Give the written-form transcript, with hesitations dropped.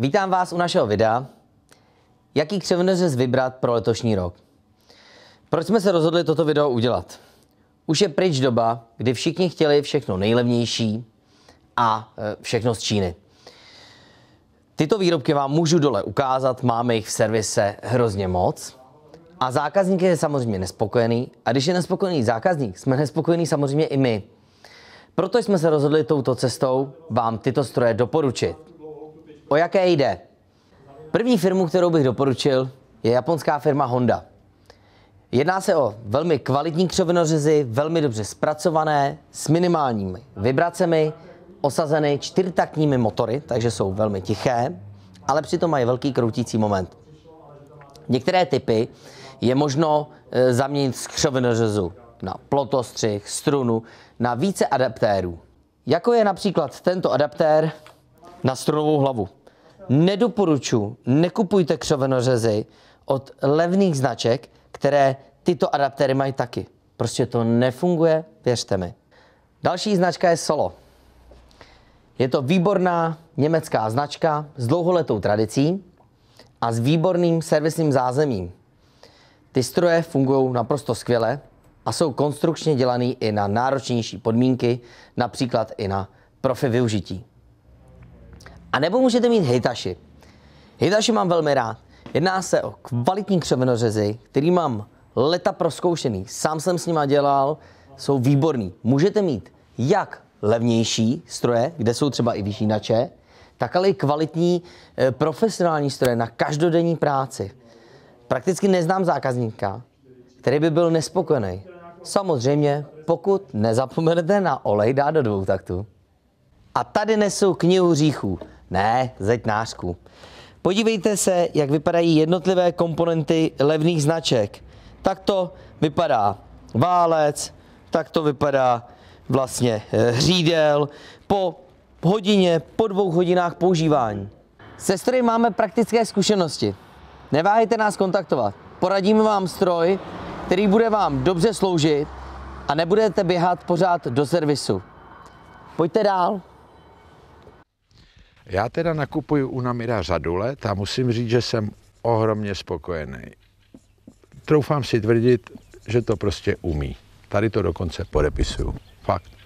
Vítám vás u našeho videa, jaký křivonořez vybrat pro letošní rok. Proč jsme se rozhodli toto video udělat? Už je pryč doba, kdy všichni chtěli všechno nejlevnější a všechno z Číny. Tyto výrobky vám můžu dole ukázat, máme jich v servise hrozně moc a zákazník je samozřejmě nespokojený a když je nespokojený zákazník, jsme nespokojení samozřejmě i my. Proto jsme se rozhodli touto cestou vám tyto stroje doporučit. O jaké jde? První firmu, kterou bych doporučil, je japonská firma Honda. Jedná se o velmi kvalitní křovinořezy, velmi dobře zpracované, s minimálními vibracemi, osazeny čtyřtaktními motory, takže jsou velmi tiché, ale přitom mají velký kroutící moment. Některé typy je možno zaměnit z křovinořezu na plotostřih, strunu, na více adaptérů. Jako je například tento adaptér na strunovou hlavu. Nedoporučuji, nekupujte křovinořezy od levných značek, které tyto adaptéry mají taky. Prostě to nefunguje, věřte mi. Další značka je Solo. Je to výborná německá značka s dlouholetou tradicí a s výborným servisním zázemím. Ty stroje fungují naprosto skvěle a jsou konstrukčně dělaný i na náročnější podmínky, například i na profi využití. A nebo můžete mít Hitachi. Hitachi mám velmi rád. Jedná se o kvalitní křovinořezy, který mám leta prozkoušený. Sám jsem s nima dělal, jsou výborný. Můžete mít jak levnější stroje, kde jsou třeba i vyšínače, tak ale i kvalitní profesionální stroje na každodenní práci. Prakticky neznám zákazníka, který by byl nespokojený. Samozřejmě, pokud nezapomenete na olej dát do 2 taktů. A tady nesu knihu hříchů. Ne, zeťnářku. Podívejte se, jak vypadají jednotlivé komponenty levných značek. Tak to vypadá válec, tak to vypadá vlastně hřídel po hodině, po 2 hodinách používání. Se stroji máme praktické zkušenosti. Neváhejte nás kontaktovat. Poradíme vám stroj, který bude vám dobře sloužit a nebudete běhat pořád do servisu. Pojďte dál. Já teda nakupuju u Namira řadu let a musím říct, že jsem ohromně spokojený. Troufám si tvrdit, že to prostě umí. Tady to dokonce podepisuju. Fakt.